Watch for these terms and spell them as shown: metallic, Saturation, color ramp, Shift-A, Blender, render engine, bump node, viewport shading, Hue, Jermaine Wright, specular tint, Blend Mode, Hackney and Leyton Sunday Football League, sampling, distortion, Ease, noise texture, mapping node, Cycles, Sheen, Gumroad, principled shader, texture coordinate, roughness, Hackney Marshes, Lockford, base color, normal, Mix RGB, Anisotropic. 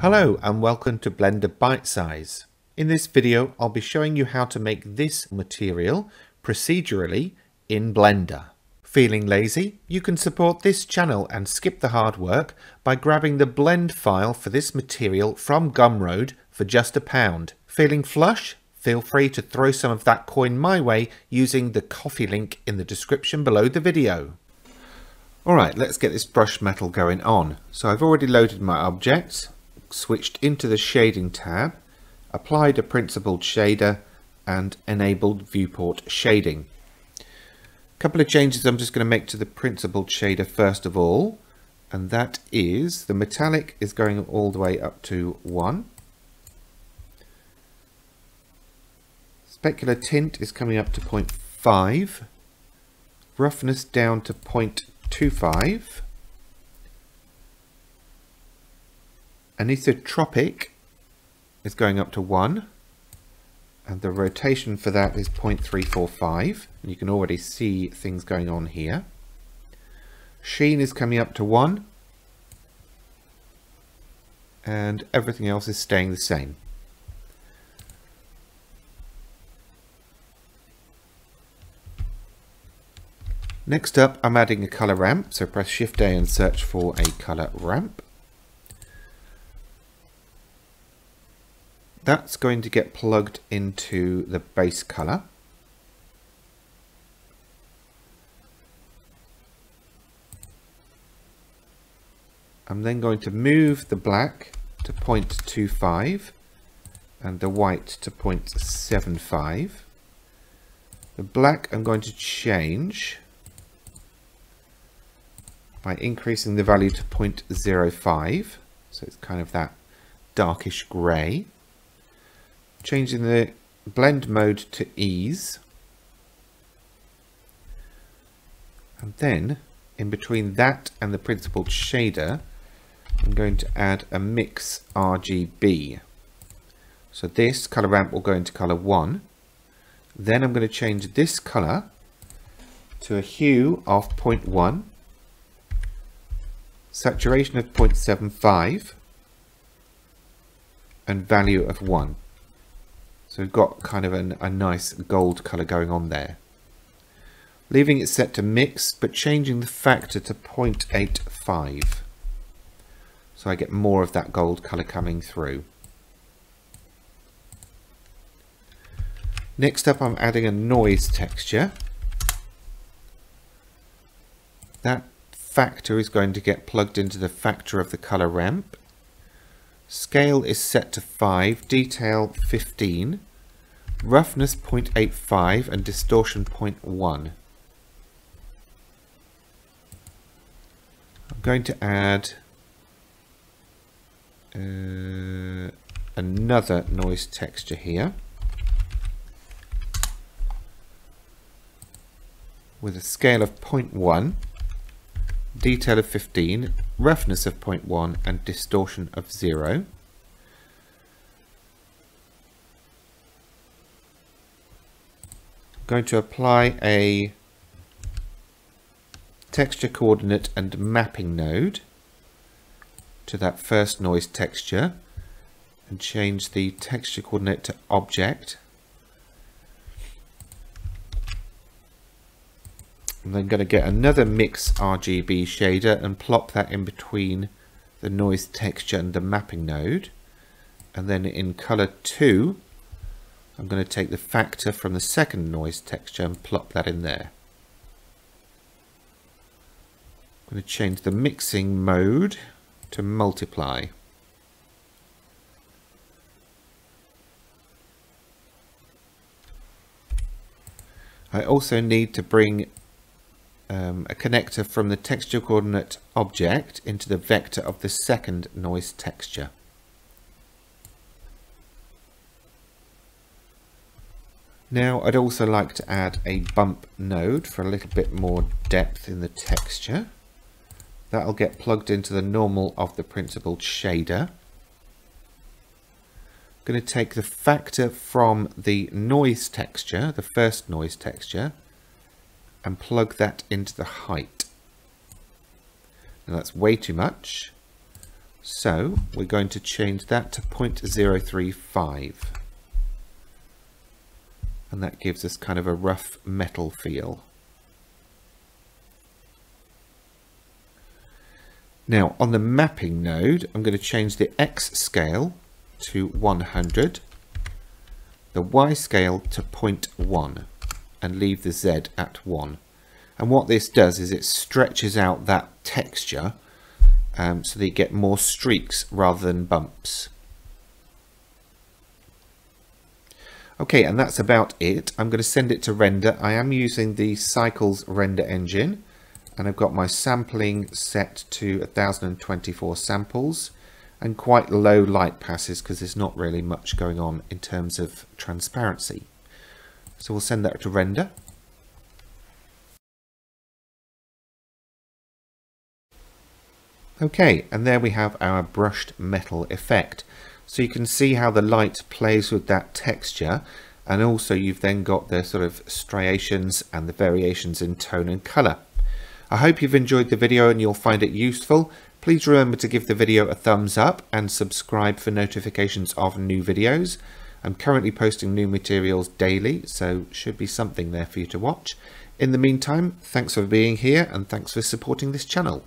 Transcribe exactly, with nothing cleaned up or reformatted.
Hello and welcome to Blender Bite Size. In this video I'll be showing you how to make this material procedurally in Blender. Feeling lazy? You can support this channel and skip the hard work by grabbing the blend file for this material from Gumroad for just a pound. Feeling flush? Feel free to throw some of that coin my way using the coffee link in the description below the video. Alright, let's get this brush metal going on. So I've already loaded my objects, switched into the shading tab, applied a principled shader and enabled viewport shading. A couple of changes I'm just going to make to the principled shader first of all, and that is the metallic is going all the way up to one. Specular tint is coming up to zero point five, roughness down to zero point two five, Anisotropic is going up to one, and the rotation for that is zero point three four five, and you can already see things going on here. Sheen is coming up to one, and everything else is staying the same. Next up, I'm adding a color ramp, so press Shift-A and search for a color ramp. That's going to get plugged into the base color. I'm then going to move the black to zero point two five and the white to zero point seven five. The black I'm going to change by increasing the value to zero point zero five, so it's kind of that darkish grey. Changing the blend mode to Ease. And then, in between that and the principled shader, I'm going to add a Mix R G B. So this color ramp will go into color one. Then I'm going to change this color to a hue of zero point one. Saturation of zero point seven five and value of one. So we've got kind of an, a nice gold color going on there. Leaving it set to mix, but changing the factor to zero point eight five. So I get more of that gold color coming through. Next up, I'm adding a noise texture. That factor is going to get plugged into the factor of the color ramp. Scale is set to five, detail fifteen, roughness zero point eight five and distortion zero point one. I'm going to add uh, another noise texture here with a scale of zero point one. Detail of fifteen, roughness of zero point one and distortion of zero. I'm going to apply a texture coordinate and mapping node to that first noise texture and change the texture coordinate to object. I'm then going to get another Mix R G B shader and plop that in between the noise texture and the mapping node. And then in color two, I'm going to take the factor from the second noise texture and plop that in there. I'm going to change the mixing mode to multiply. I also need to bring Um, a connector from the texture coordinate object into the vector of the second noise texture. Now I'd also like to add a bump node for a little bit more depth in the texture. That'll get plugged into the normal of the principled shader. I'm going to take the factor from the noise texture, the first noise texture, and plug that into the height. Now that's way too much, So we're going to change that to zero point zero three five. And that gives us kind of a rough metal feel. Now on the mapping node, I'm going to change the X scale to one hundred, the Y scale to zero point one, and leave the Z at one. And what this does is it stretches out that texture um, so that you get more streaks rather than bumps. Okay, and that's about it. I'm going to send it to render. I am using the Cycles render engine, and I've got my sampling set to one thousand twenty-four samples and quite low light passes because there's not really much going on in terms of transparency. So we'll send that to render. Okay, and there we have our brushed metal effect. So you can see how the light plays with that texture, and also you've then got the sort of striations and the variations in tone and color. I hope you've enjoyed the video and you'll find it useful. Please remember to give the video a thumbs up and subscribe for notifications of new videos. I'm currently posting new materials daily, so should be something there for you to watch. In the meantime, thanks for being here and thanks for supporting this channel.